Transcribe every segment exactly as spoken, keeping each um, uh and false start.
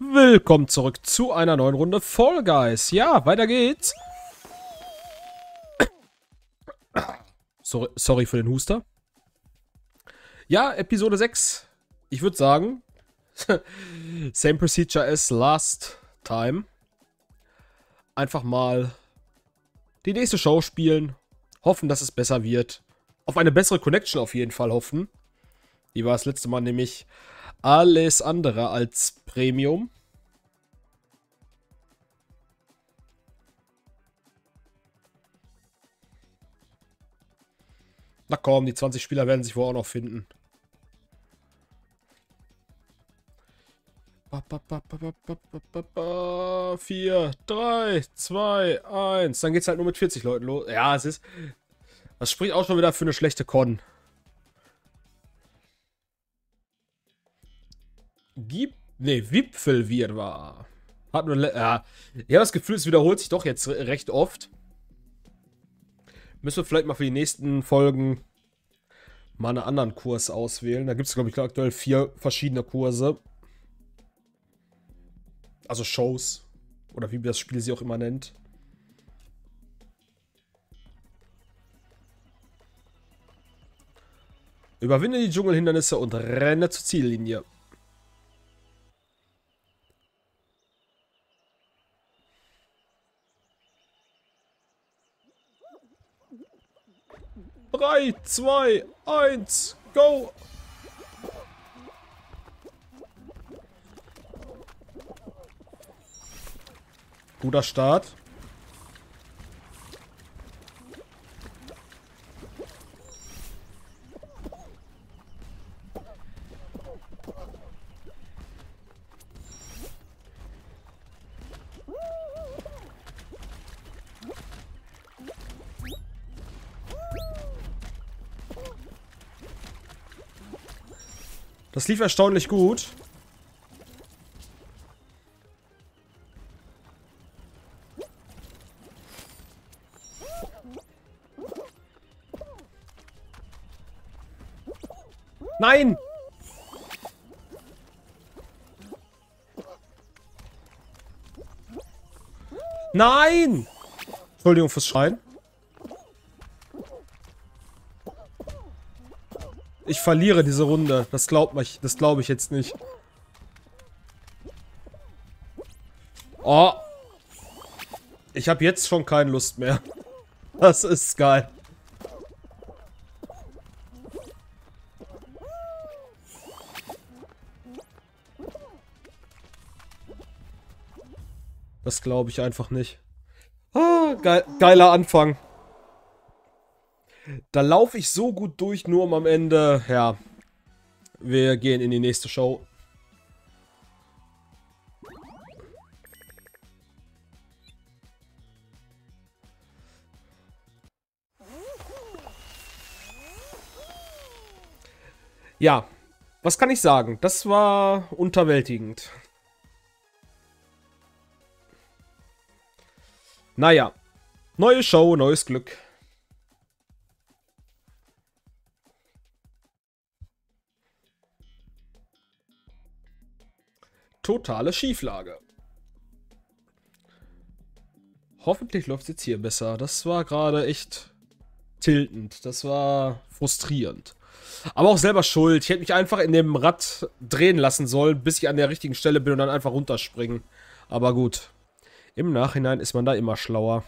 Willkommen zurück zu einer neuen Runde Fall Guys. Ja, weiter geht's. Sorry, sorry für den Huster. Ja, Episode sechs. Ich würde sagen, same procedure as last time. Einfach mal die nächste Show spielen. Hoffen, dass es besser wird. Auf eine bessere Connection auf jeden Fall hoffen. Die war das letzte Mal nämlich alles andere als Premium. Na komm, die zwanzig Spieler werden sich wohl auch noch finden. vier, drei, zwei, eins. Dann geht's halt nur mit vierzig Leuten los. Ja, es ist... Das spricht auch schon wieder für eine schlechte Con. Gip, ne, Wipfelwirrwarr. Hat nur, ja. Ich habe das Gefühl, es wiederholt sich doch jetzt recht oft. Müssen wir vielleicht mal für die nächsten Folgen mal einen anderen Kurs auswählen. Da gibt es, glaube ich, aktuell vier verschiedene Kurse. Also Shows. Oder wie das Spiel sie auch immer nennt. Überwinde die Dschungelhindernisse und renne zur Ziellinie. drei, zwei, eins, go! Guter Start. Das lief erstaunlich gut. Nein! Nein! Entschuldigung fürs Schreien. Ich verliere diese Runde. Das glaubt mich, das glaube ich jetzt nicht. Oh. Ich habe jetzt schon keine Lust mehr. Das ist geil. Das glaube ich einfach nicht. Ah, geil, geiler Anfang. Da laufe ich so gut durch, nur um am Ende... Ja, wir gehen in die nächste Show. Ja, was kann ich sagen? Das war unterwältigend. Naja, neue Show, neues Glück. Totale Schieflage. Hoffentlich läuft es jetzt hier besser. Das war gerade echt tiltend. Das war frustrierend. Aber auch selber schuld. Ich hätte mich einfach in dem Rad drehen lassen sollen, bis ich an der richtigen Stelle bin und dann einfach runterspringen. Aber gut. Im Nachhinein ist man da immer schlauer.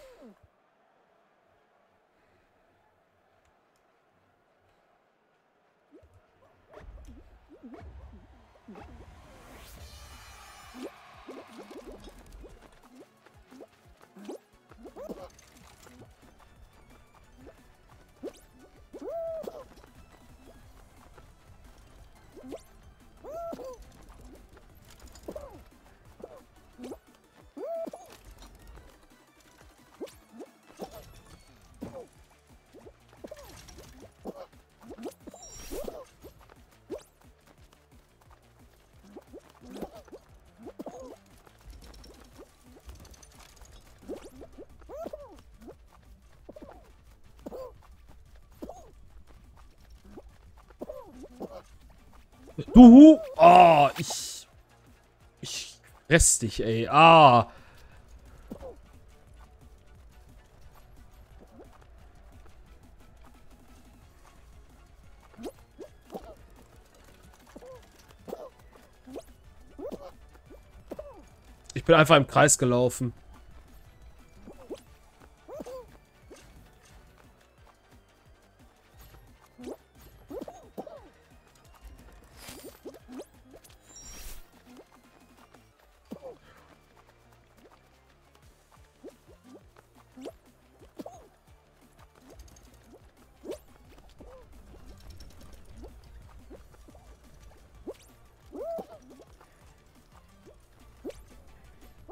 Du, oh, ich, ich Restig, ey. Ah. Ich bin einfach im Kreis gelaufen.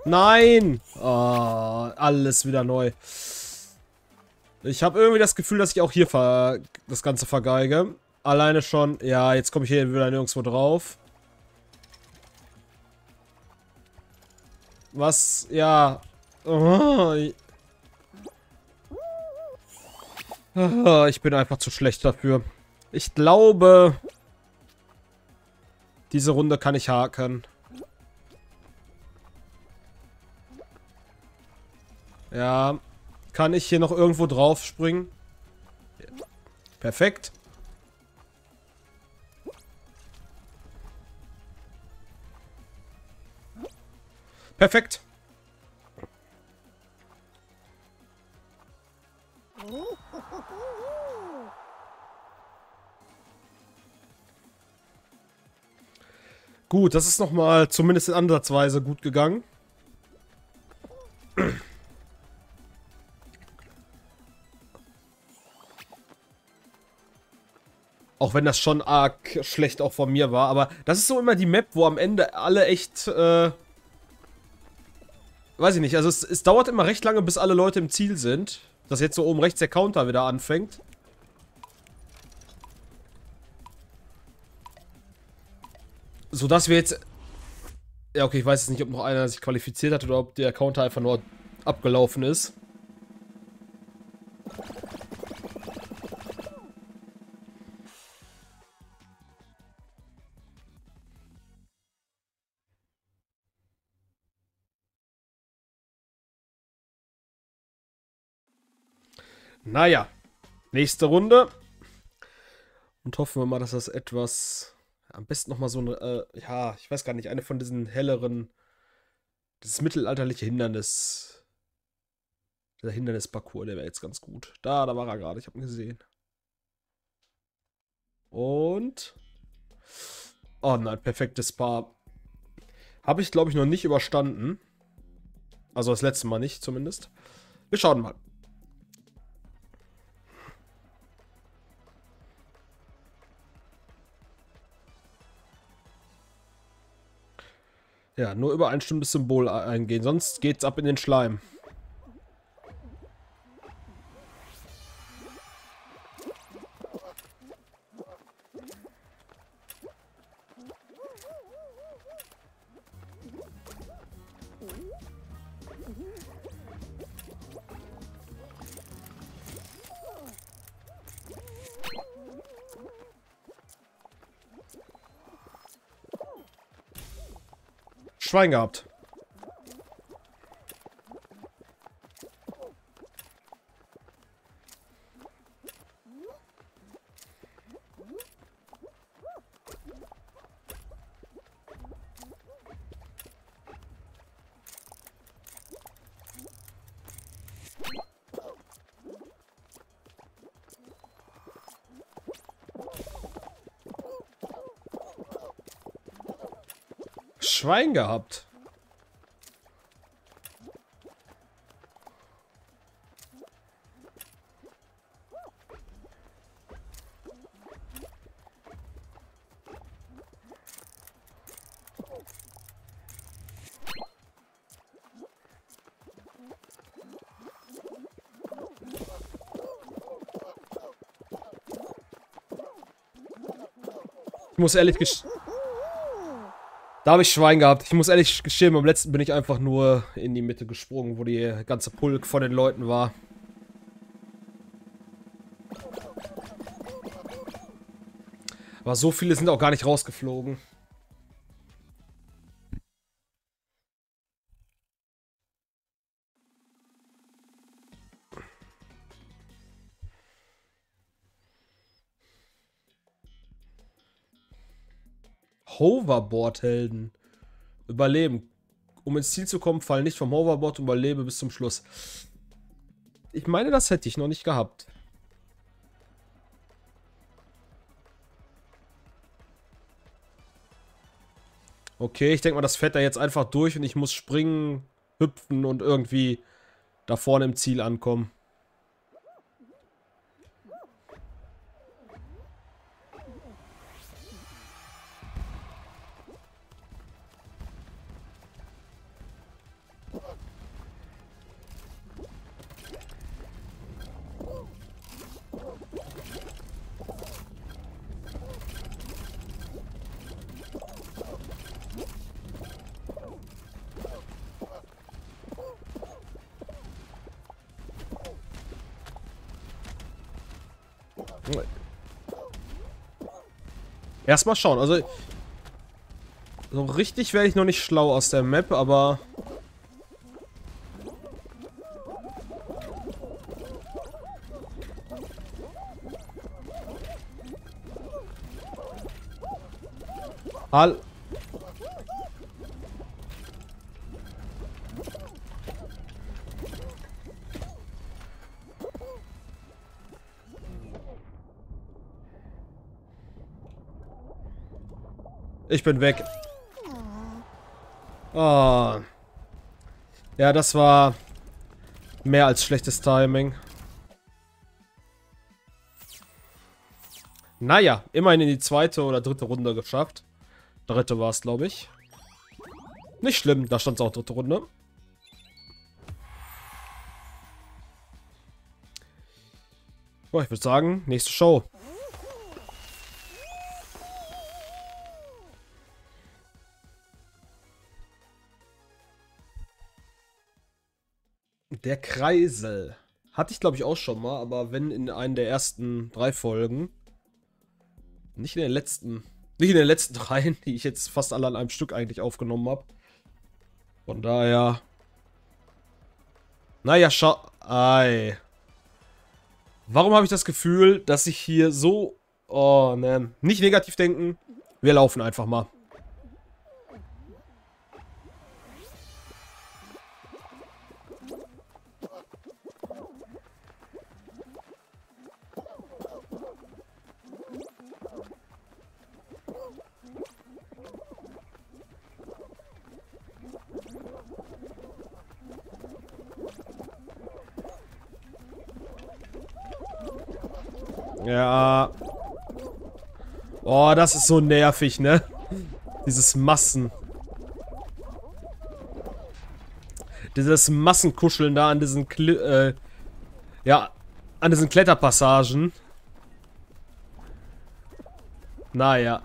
Nein! Oh, alles wieder neu. Ich habe irgendwie das Gefühl, dass ich auch hier das Ganze vergeige. Alleine schon. Ja, jetzt komme ich hier wieder nirgendwo drauf. Was? Ja. Oh. Ich bin einfach zu schlecht dafür. Ich glaube, diese Runde kann ich haken. Ja, kann ich hier noch irgendwo drauf springen? Perfekt. Perfekt. Gut, das ist nochmal zumindest in ansatzweise gut gegangen. Auch wenn das schon arg schlecht auch von mir war. Aber das ist so immer die Map, wo am Ende alle echt... Äh, weiß ich nicht. Also es, es dauert immer recht lange, bis alle Leute im Ziel sind. Dass jetzt so oben rechts der Counter wieder anfängt. Sodass wir jetzt... Ja, okay, ich weiß jetzt nicht, ob noch einer sich qualifiziert hat oder ob der Counter einfach nur abgelaufen ist. Naja, nächste Runde. Und hoffen wir mal, dass das etwas... Am besten nochmal so ein... Äh, ja, ich weiß gar nicht, eine von diesen helleren... Das mittelalterliche Hindernis... Der Hindernisparcours, der wäre jetzt ganz gut. Da, da war er gerade, ich habe ihn gesehen. Und... Oh nein, perfektes Paar. Habe ich, glaube ich, noch nicht überstanden. Also das letzte Mal nicht, zumindest. Wir schauen mal. Ja, nur über ein bestimmtes Symbol eingehen, sonst geht's ab in den Schleim. Schwein gehabt. Schwein gehabt. Ich muss ehrlich gestehen. Da habe ich Schwein gehabt. Ich muss ehrlich gestehen, beim letzten bin ich einfach nur in die Mitte gesprungen, wo die ganze Pulk von den Leuten war. Aber so viele sind auch gar nicht rausgeflogen. Hoverboard-Helden. Überleben. Um ins Ziel zu kommen, fall nicht vom Hoverboard und überlebe bis zum Schluss. Ich meine, das hätte ich noch nicht gehabt. Okay, ich denke mal, das fährt da jetzt einfach durch und ich muss springen, hüpfen und irgendwie da vorne im Ziel ankommen. Erstmal schauen, also so richtig werde ich noch nicht schlau aus der Map, aber Hall. Ich bin weg. Oh. Ja, das war mehr als schlechtes Timing. Naja, immerhin in die zweite oder dritte Runde geschafft. Dritte war es, glaube ich. Nicht schlimm, da stand es auch dritte Runde. Oh, ich würde sagen, nächste Show. Der Kreisel. Hatte ich, glaube ich, auch schon mal, aber wenn in einen der ersten drei Folgen. Nicht in den letzten. Nicht in den letzten dreien, die ich jetzt fast alle an einem Stück eigentlich aufgenommen habe. Von daher. Naja, schau. Ei. Warum habe ich das Gefühl, dass ich hier so. Oh, ne. Nicht negativ denken. Wir laufen einfach mal. Ja. Oh, das ist so nervig, ne? Dieses Massen. Dieses Massenkuscheln da an diesen Kli äh, ja, an diesen Kletterpassagen. Naja.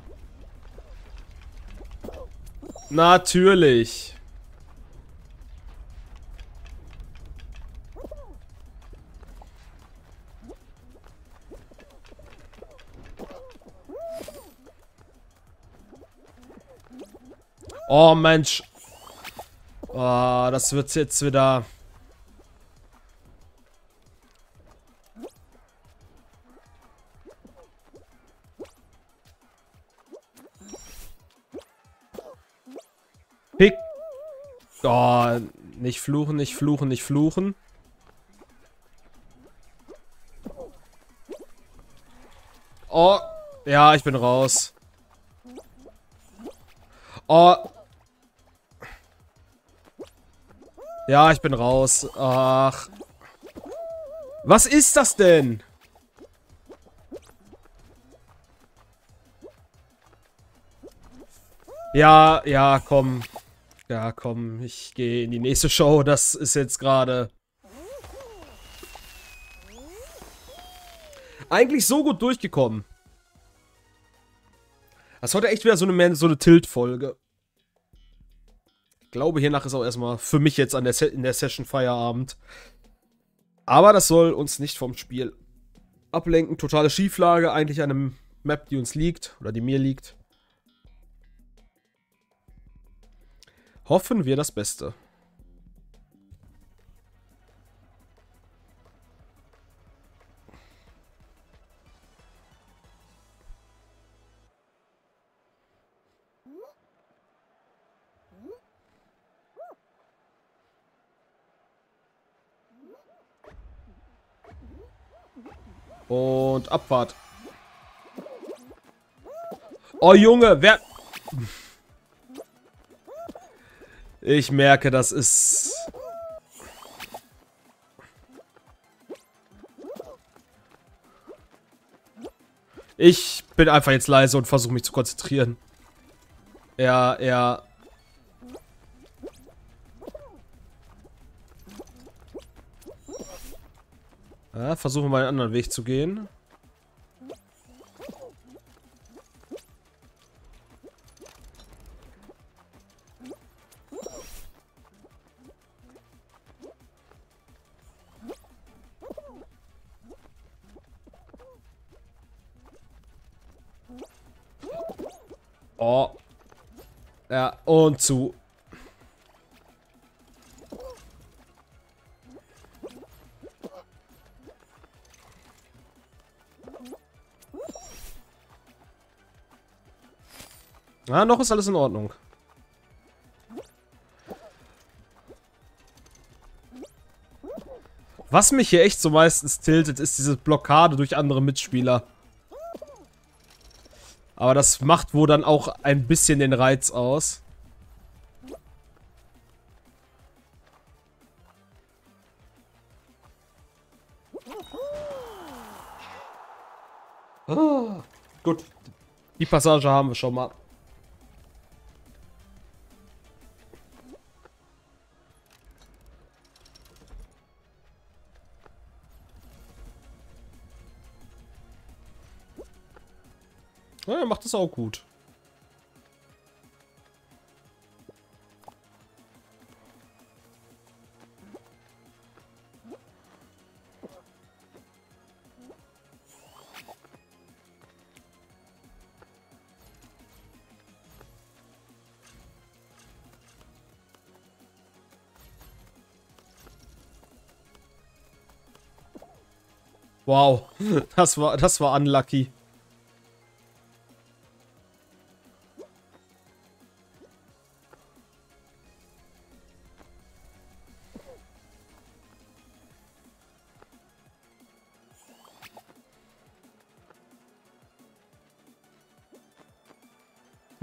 Natürlich. Oh, Mensch. Oh, das wird's jetzt wieder. Pick. Oh, nicht fluchen, nicht fluchen, nicht fluchen. Oh, ja, ich bin raus. Oh. Ja, ich bin raus. Ach. Was ist das denn? Ja, ja, komm. Ja, komm. Ich gehe in die nächste Show. Das ist jetzt gerade... Eigentlich so gut durchgekommen. Das war echt wieder so eine, so eine Tilt-Folge. Ich glaube, hiernach ist auch erstmal für mich jetzt an der Se in der Session Feierabend. Aber das soll uns nicht vom Spiel ablenken. Totale Schieflage, eigentlich eine Map, die uns liegt. Oder die mir liegt. Hoffen wir das Beste. Und Abfahrt. Oh Junge, wer... Ich merke, das ist... Ich bin einfach jetzt leise und versuche mich zu konzentrieren. Ja, ja. Ja, versuche mal einen anderen Weg zu gehen. Oh. Ja, und zu. Ah, noch ist alles in Ordnung. Was mich hier echt so meistens tiltet, ist diese Blockade durch andere Mitspieler. Aber das macht wohl dann auch ein bisschen den Reiz aus. Ah, gut. Die Passage haben wir schon mal. Ja, macht das auch gut. Wow, das war das war unlucky.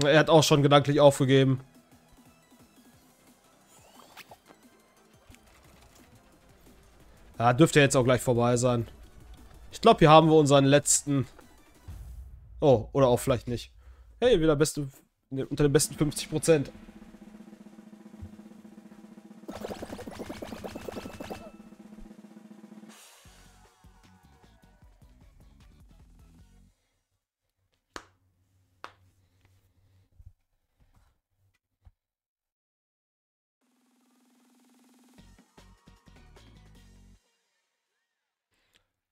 Er hat auch schon gedanklich aufgegeben. Ja, dürfte jetzt auch gleich vorbei sein. Ich glaube, hier haben wir unseren letzten... Oh, oder auch vielleicht nicht. Hey, wieder beste, unter den besten fünfzig Prozent.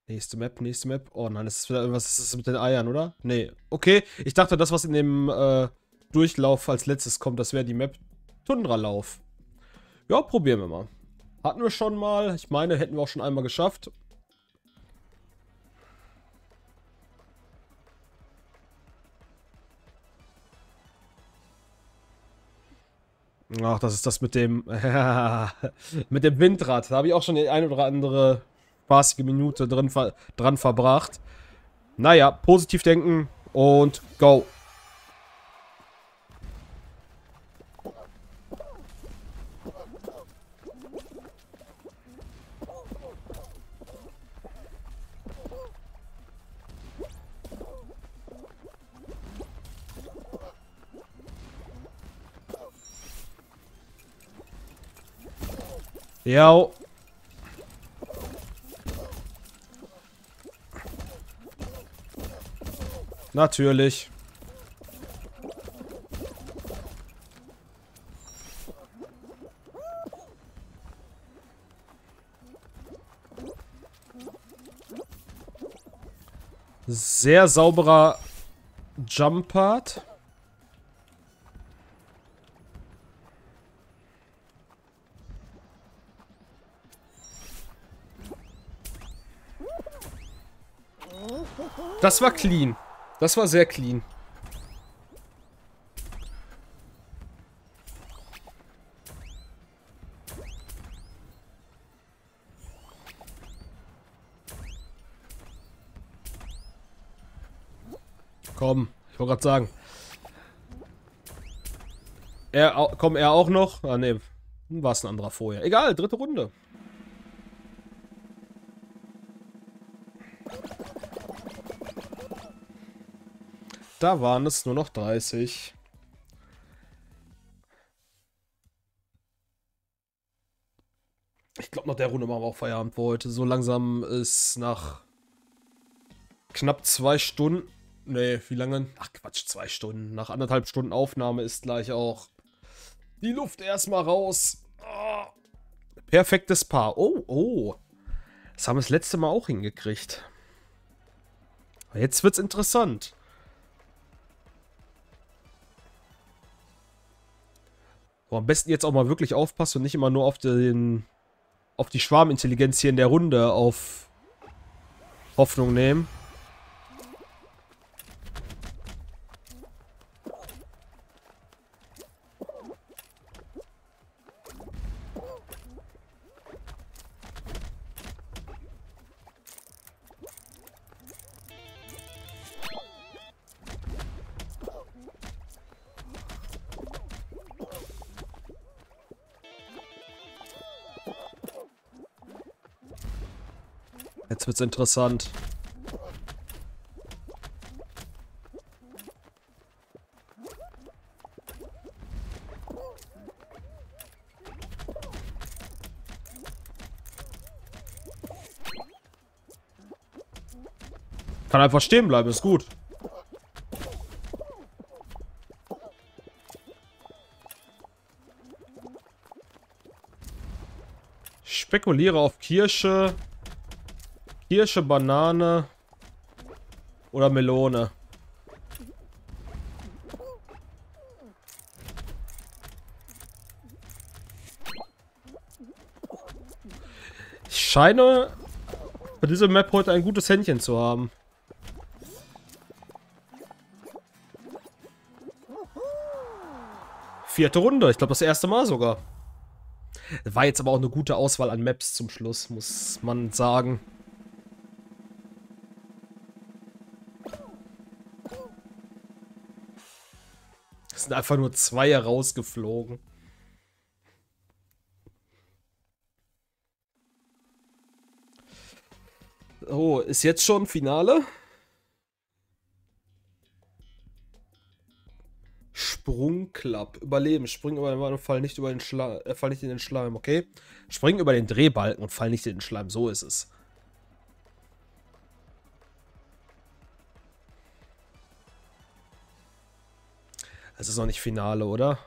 Nächste Map, nächste Map. Oh nein, das ist wieder irgendwas. Das ist mit den Eiern, oder? Nee. Okay, ich dachte, das, was in dem äh, Durchlauf als letztes kommt, das wäre die Map Tundralauf. Ja, probieren wir mal. Hatten wir schon mal. Ich meine, hätten wir auch schon einmal geschafft. Ach, das ist das mit dem... mit dem Windrad. Da habe ich auch schon die ein oder andere... spaßige Minute drin ver dran verbracht. Naja, positiv denken und go. Ja. Natürlich. Sehr sauberer Jump-Part. Das war clean. Das war sehr clean. Komm, ich wollte gerade sagen. Er, komm, er auch noch? Ah, ne, war es ein anderer vorher. Egal, dritte Runde. Da waren es nur noch dreißig. Ich glaube, nach der Runde machen wir auch Feierabend für heute. So langsam ist nach knapp zwei Stunden. Ne, wie lange? Ach Quatsch, zwei Stunden. Nach anderthalb Stunden Aufnahme ist gleich auch die Luft erstmal raus. Oh. Perfektes Paar. Oh, oh. Das haben wir das letzte Mal auch hingekriegt. Jetzt wird's interessant. Oh, am besten jetzt auch mal wirklich aufpassen und nicht immer nur auf den, auf die Schwarmintelligenz hier in der Runde auf Hoffnung nehmen. Jetzt wird's interessant. Kann einfach stehen bleiben, ist gut. Ich spekuliere auf Kirsche. Kirsche, Banane oder Melone. Ich scheine bei dieser Map heute ein gutes Händchen zu haben. Vierte Runde, ich glaube das erste Mal sogar. War jetzt aber auch eine gute Auswahl an Maps zum Schluss, muss man sagen. Sind einfach nur zwei herausgeflogen. Oh, ist jetzt schon Finale? Sprungklapp. Überleben. Spring über den Wald und fall nicht, über den Schleim, äh, fall nicht in den Schleim, okay? Spring über den Drehbalken und fall nicht in den Schleim. So ist es. Es ist noch nicht Finale, oder?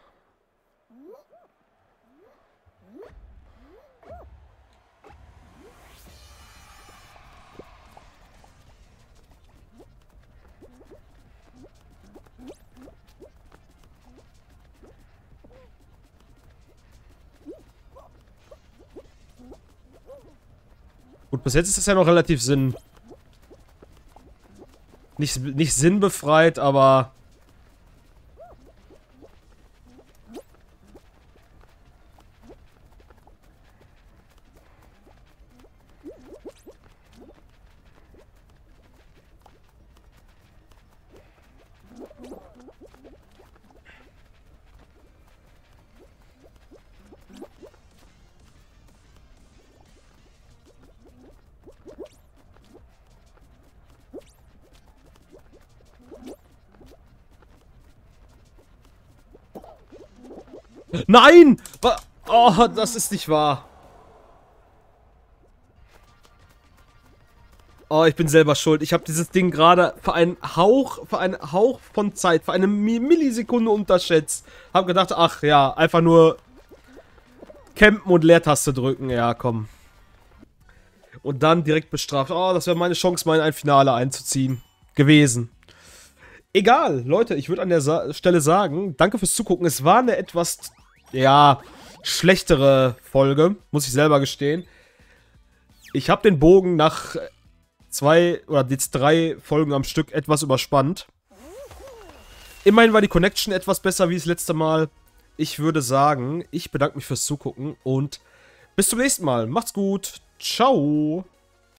Gut, bis jetzt ist das ja noch relativ sinn... Nicht, nicht sinnbefreit, aber... Nein! Oh, das ist nicht wahr. Oh, ich bin selber schuld. Ich habe dieses Ding gerade für einen Hauch, für einen Hauch von Zeit, für eine Millisekunde unterschätzt. Hab gedacht, ach ja, einfach nur campen und Leertaste drücken. Ja, komm. Und dann direkt bestraft. Oh, das wäre meine Chance, mal in ein Finale einzuziehen gewesen. Egal, Leute, ich würde an der Sa- Stelle sagen, danke fürs Zugucken. Es war eine etwas... ja, schlechtere Folge, muss ich selber gestehen. Ich habe den Bogen nach zwei oder jetzt drei Folgen am Stück etwas überspannt. Immerhin war die Connection etwas besser wie das letzte Mal. Ich würde sagen, ich bedanke mich fürs Zugucken und bis zum nächsten Mal. Macht's gut. Ciao.